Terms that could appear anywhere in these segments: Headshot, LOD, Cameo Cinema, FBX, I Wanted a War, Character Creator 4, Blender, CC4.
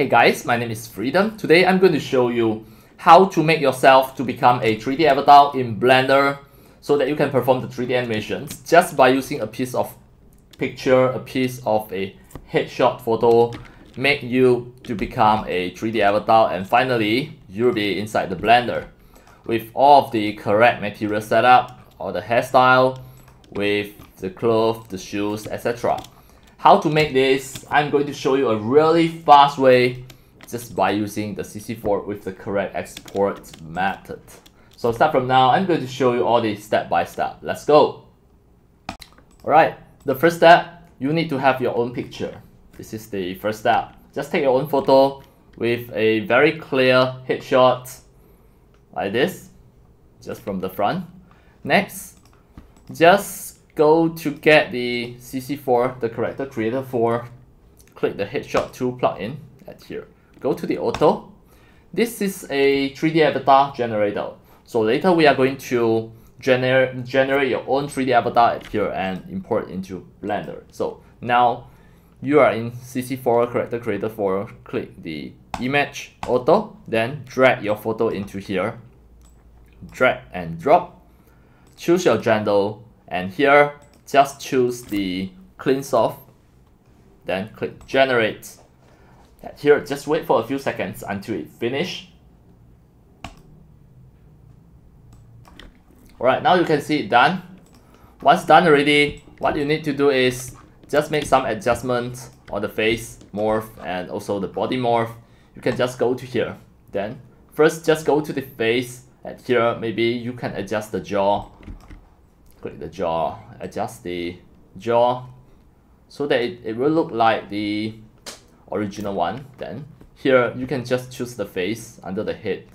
Hey guys, my name is Freedom. Today I'm going to show you how to make yourself to become a 3D avatar in Blender so that you can perform the 3D animations just by using a piece of picture, a piece of a headshot photo, make you to become a 3D avatar, and finally you'll be inside the Blender with all of the correct material setup or the hairstyle with the clothes, the shoes, etc. How to make this, I'm going to show you a really fast way just by using the CC4 with the correct export method. So start from now, I'm going to show you all this step by step. Let's go. Alright, the first step, you need to have your own picture. This is the first step. Just take your own photo with a very clear headshot like this, just from the front. Next, just go to get the CC4, the Character Creator 4, click the Headshot 2 plugin at here. Go to the Auto. This is a 3D avatar generator. So later we are going to generate your own 3D avatar at here and import into Blender. So now you are in CC4, Character Creator 4, click the Image Auto, then drag your photo into here. Drag and drop. Choose your gender. And here, just choose the clean soft, then click generate. And here, just wait for a few seconds until it finishes. Alright, now you can see it done. Once done already, what you need to do is just make some adjustments on the face morph and also the body morph. You can just go to here. Then, first just go to the face and here, maybe you can adjust the jaw. Click the jaw, adjust the jaw so that it will look like the original one. Then here you can just choose the face under the head,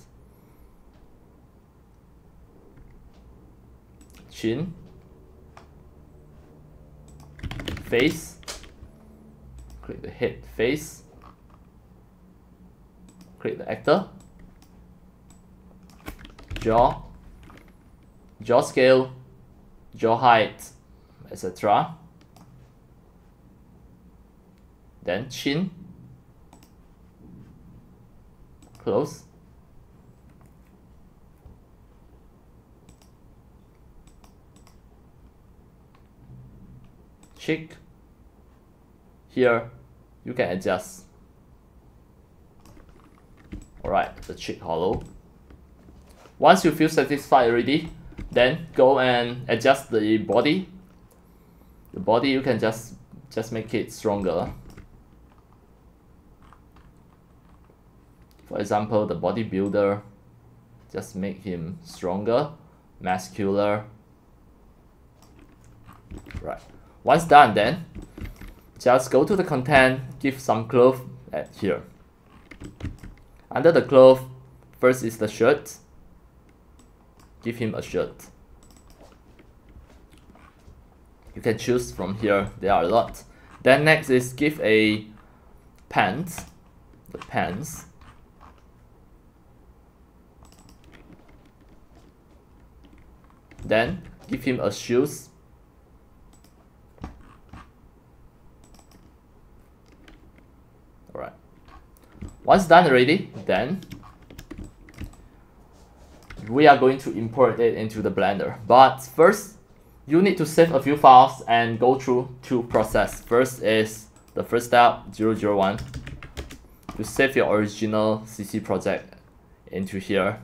chin, face, click the head, face, click the actor, jaw, jaw scale, jaw height, etc. Then chin, close, cheek. Here you can adjust. Alright, the cheek hollow. Once you feel satisfied already, then go and adjust the body. The body you can just make it stronger. For example, the bodybuilder, just make him stronger, muscular. Right. Once done, then just go to the content, give some cloth at here. Under the cloth, first is the shirt. Give him a shirt. You can choose from here, there are a lot. Then next is give a pants, the pants. Then give him a shoes. Alright. Once done already, then we are going to import it into the Blender. But first, you need to save a few files and go through two processes. First is the first step, 001. You save your original CC project into here.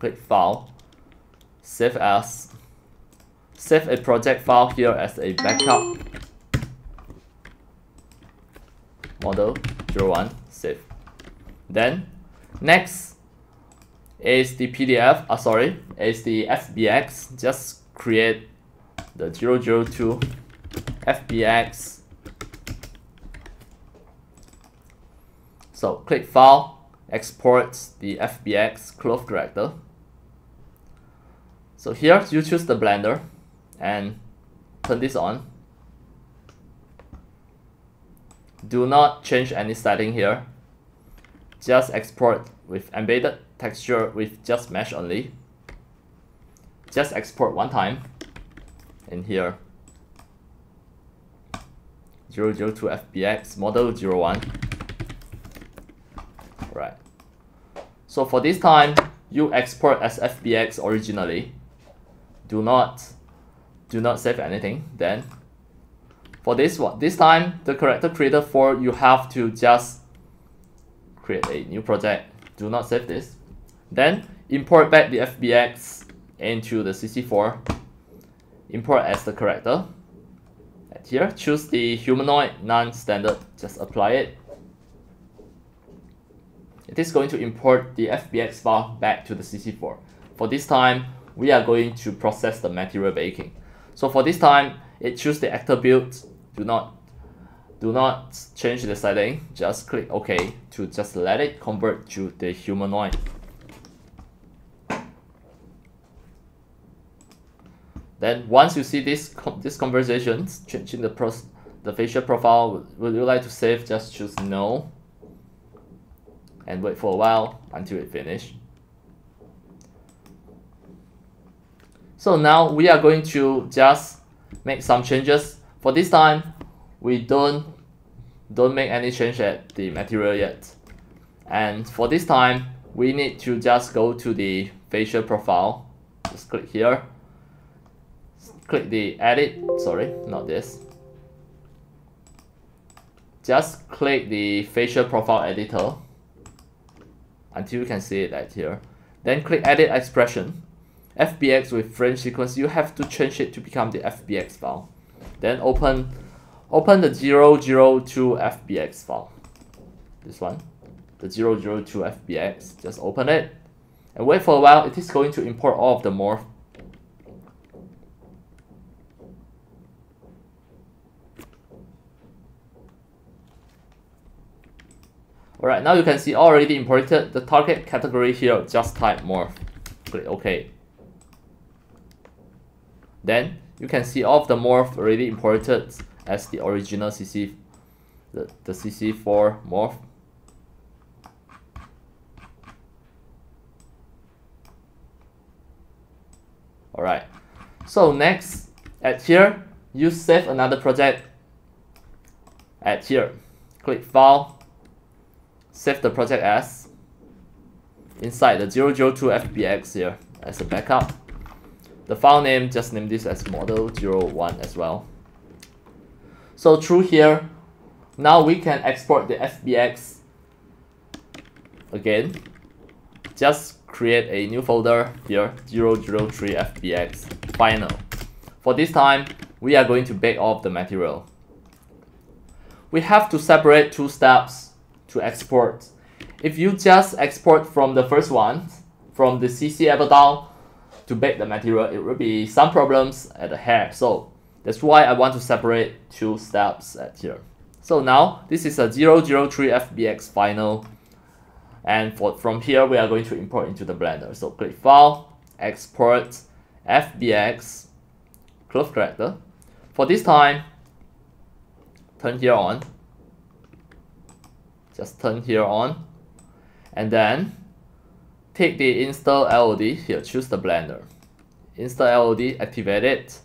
Click File, Save As. Save a project file here as a backup. Model 01, save. Then, next is the PDF, is the FBX. Just create the 002 FBX. So click File, Export the FBX Cloth Character. So here you choose the Blender and turn this on. Do not change any setting here. Just export with embedded texture with just mesh only. Just export one time in here. 002 FBX model 01. Right. So for this time, you export as FBX originally. Do not save anything. Then for this one, this time the Character Creator 4, you have to just create a new project. Do not save this. Then import back the FBX into the CC4. Import as the character. And here, choose the humanoid non-standard. Just apply it. It is going to import the FBX file back to the CC4. For this time, we are going to process the material baking. So for this time, it choose the actor build. Do not change the setting. Just click OK to just let it convert to the humanoid. Then once you see this conversations, changing the facial profile, would you like to save? Just choose no. And wait for a while until it finishes. So now we are going to just make some changes. For this time, we don't make any change at the material yet. And for this time, we need to just go to the facial profile. Just click here. Click the edit, sorry, not this. Just click the facial profile editor until you can see it right here. Then click edit expression. FBX with frame sequence, you have to change it to become the FBX file. Then open the 002 FBX file. This one, the 002 FBX, just open it. And wait for a while, it is going to import all of the morph. Alright, now you can see already imported the target category here, just type morph. Click OK. Then you can see all of the morph already imported as the original the CC4 morph. Alright, so next at here, you save another project at here. Click file. Save the project as inside the 002 FBX here as a backup. The file name, just name this as model 01 as well. So through here, now we can export the FBX again. Just create a new folder here, 003 FBX final. For this time, we are going to bake off the material. We have to separate two steps to export. If you just export from the first one, from the CC avatar to bake the material, it will be some problems at the hair. So that's why I want to separate two steps at here. So now this is a 003 FBX final, and from here we are going to import into the Blender. So click file, export FBX, close character. For this time, turn here on. Just turn here on, and then take the install LOD here, choose the Blender. Install LOD, activate it,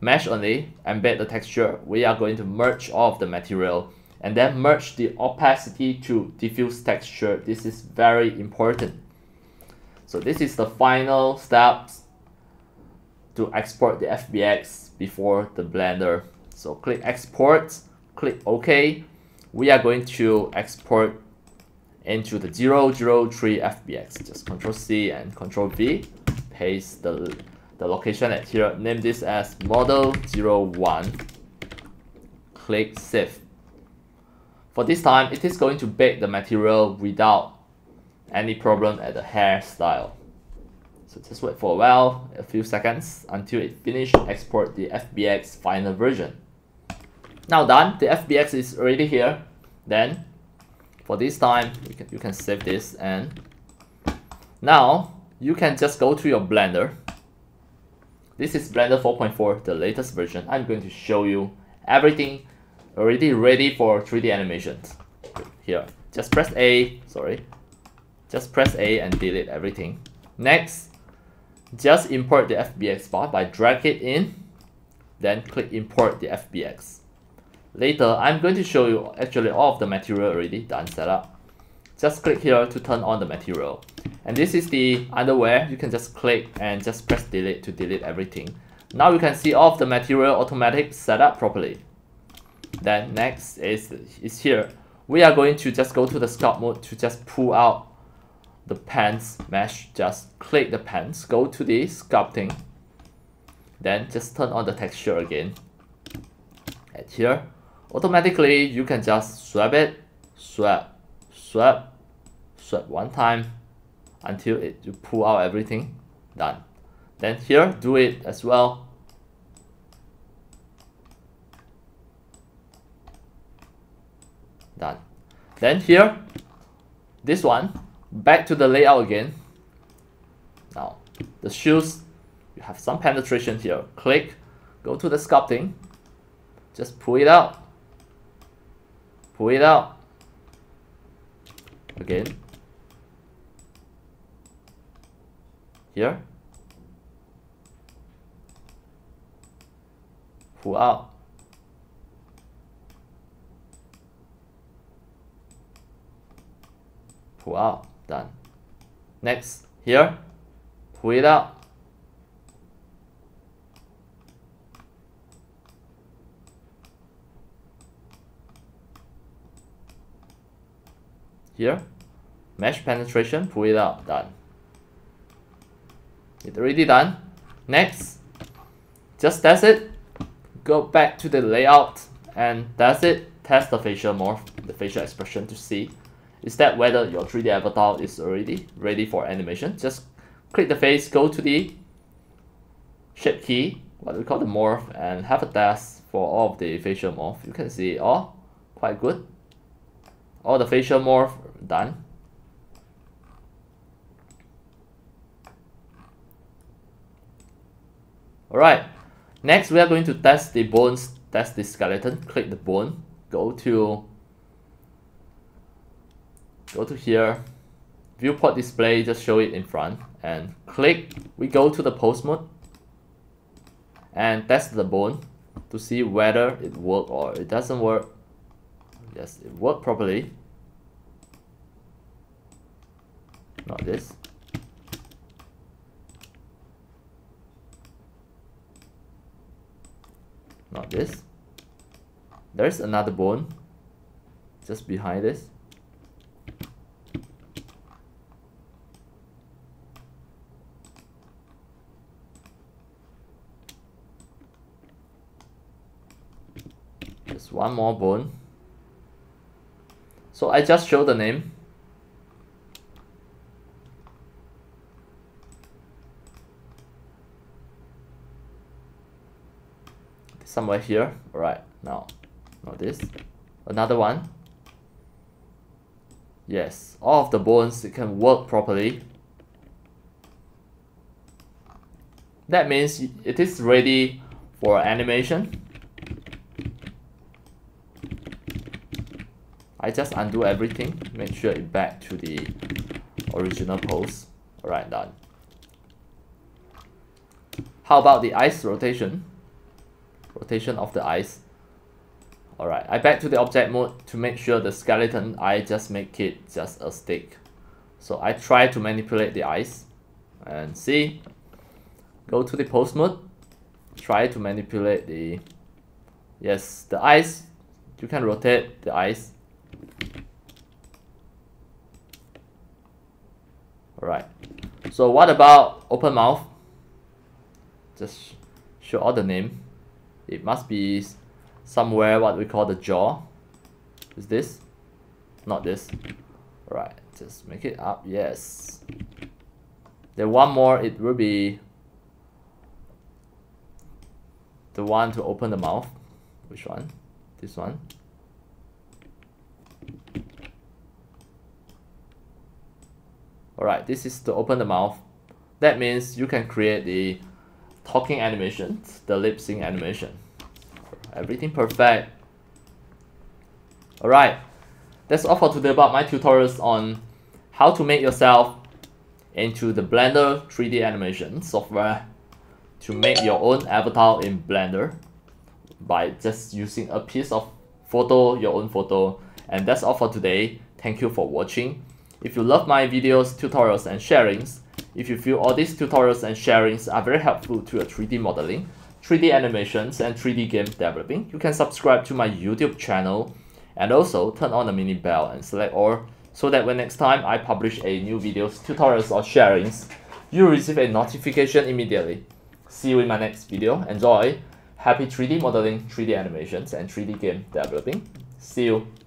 mesh only, embed the texture. We are going to merge all of the material and then merge the opacity to diffuse texture. This is very important. So this is the final steps to export the FBX before the Blender. So click export, click OK. We are going to export into the 003 FBX. Just Ctrl-C and Ctrl-V. Paste the location at here. Name this as model 01. Click save. For this time, it is going to bake the material without any problem at the hairstyle. So just wait for a while, a few seconds, until it finishes. Export the FBX final version. Now done, the FBX is already here. Then, for this time, you can save this, and now you can just go to your Blender. This is Blender 4.4, the latest version. I'm going to show you everything already ready for 3D animations. Here, just press A, sorry. Just press A and delete everything. Next, just import the FBX file by drag it in, then click import the FBX. Later, I'm going to show you actually all of the material already done set up. Just click here to turn on the material. And this is the underwear. You can just click and just press delete to delete everything. Now you can see all of the material automatic set up properly. Then next is here. We are going to just go to the sculpt mode to just pull out the pants mesh. Just click the pants, go to the sculpting. Then just turn on the texture again. And here, automatically you can just swap it, swap, swap, swap one time until you pull out everything. Done. Then here, do it as well. Done. Then here, this one, back to the layout again. Now, the shoes, you have some penetration here. Click, go to the sculpting, just pull it out, again, here, pull out, pull out, done. Next, here, pull it out, here, mesh penetration, pull it out, done. It's already done. Next, just test it, go back to the layout and test it, test the facial morph, the facial expression to see is that whether your 3D avatar is already ready for animation. Just click the face, go to the shape key, what we call the morph, and have a test for all of the facial morph. You can see all quite good. All the facial morph done. Alright, next we are going to test the bones, test the skeleton. Click the bone, go to here, viewport display, just show it in front, and click, we go to the pose mode, and test the bone to see whether it works or it doesn't work. Yes, it worked properly. Not this. Not this. There's another bone just behind this. Just one more bone. So I just show the name. Somewhere here. Alright, now. Not this. Another one. Yes, all of the bones, it can work properly. That means it is ready for animation. I just undo everything, make sure it's back to the original pose. Alright, done. How about the eyes rotation? Rotation of the eyes. Alright, I back to the object mode to make sure the skeleton eye just make it just a stick. So I try to manipulate the eyes and see. Go to the pose mode. Try to manipulate the... Yes, the eyes. You can rotate the eyes. Alright, so what about open mouth? Just show all the name. It must be somewhere what we call the jaw. Is this? Not this. Alright, just make it up. Yes. Then one more, it will be the one to open the mouth. Which one? This one. Alright, this is to open the mouth. That means you can create the talking animation, the lip sync animation. Everything perfect. Alright, that's all for today about my tutorials on how to make yourself into the Blender 3D animation software to make your own avatar in Blender by just using a piece of photo, your own photo. And that's all for today. Thank you for watching. If you love my videos, tutorials and sharings, if you feel all these tutorials and sharings are very helpful to your 3D modeling, 3D animations and 3D game developing, you can subscribe to my YouTube channel and also turn on the mini bell and select all so that when next time I publish a new videos, tutorials or sharings, you receive a notification immediately. See you in my next video. Enjoy! Happy 3D modeling, 3D animations and 3D game developing. See you!